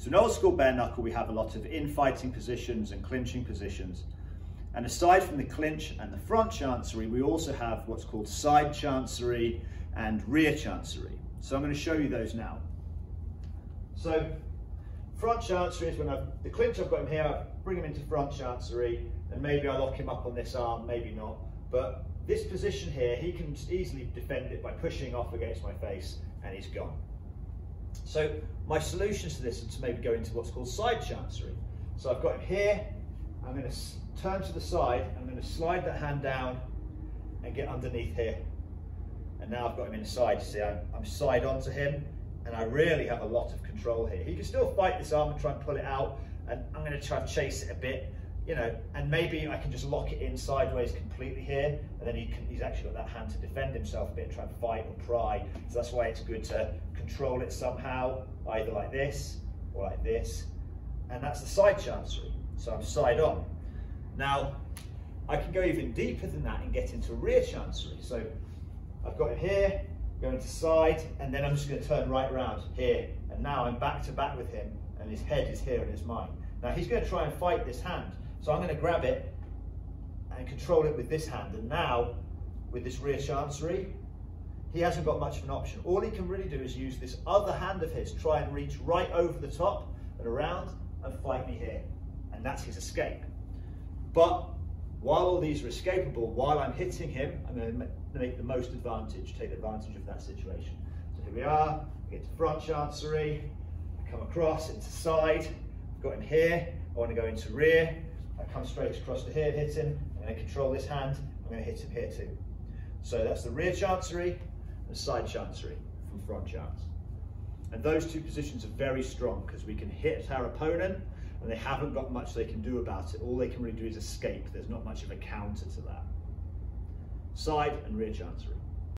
So in old school bare knuckle, we have a lot of infighting positions and clinching positions. And aside from the clinch and the front chancery, we also have what's called side chancery and rear chancery. So I'm going to show you those now. So front chancery is when the clinch I've got him here, I bring him into front chancery, and maybe I lock him up on this arm, maybe not. But this position here, he can easily defend it by pushing off against my face, and he's gone. So my solutions to this is to maybe go into what's called side chancery. So I've got him here, I'm going to turn to the side, I'm going to slide that hand down and get underneath here. And now I've got him inside, see, I'm side onto him, and I really have a lot of control here. He can still fight this arm and try and pull it out, and I'm going to try and chase it a bit, you know, and maybe I can just lock it in sideways completely here, and then he's actually got that hand to defend himself a bit and try and fight or pry. So that's why it's good to control it somehow, either like this or like this. And that's the side chancery, so I'm side on. Now, I can go even deeper than that and get into rear chancery. So I've got it here, going to side, and then I'm just going to turn right around here. And now I'm back to back with him, and his head is here and it's mine. Now he's going to try and fight this hand. So I'm going to grab it and control it with this hand. And now, with this rear chancery, he hasn't got much of an option. All he can really do is use this other hand of his, try and reach right over the top and around and fight me here. And that's his escape. But while all these are escapable, while I'm hitting him, I'm going to make the most advantage, take advantage of that situation. So here we are, I get to front chancery, I come across into side, I've got him here, I want to go into rear, I come straight across to here, hit him, I'm going to control this hand, I'm going to hit him here too. So that's the rear chancery and side chancery from front chance. And those two positions are very strong because we can hit our opponent and they haven't got much they can do about it. All they can really do is escape. There's not much of a counter to that. Side and rear chancery.